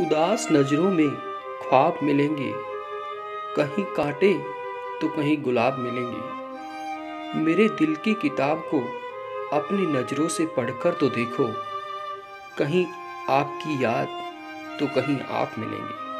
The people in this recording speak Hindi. उदास नजरों में ख्वाब मिलेंगे, कहीं कांटे तो कहीं गुलाब मिलेंगे। मेरे दिल की किताब को अपनी नज़रों से पढ़कर तो देखो, कहीं आपकी याद तो कहीं आप मिलेंगे।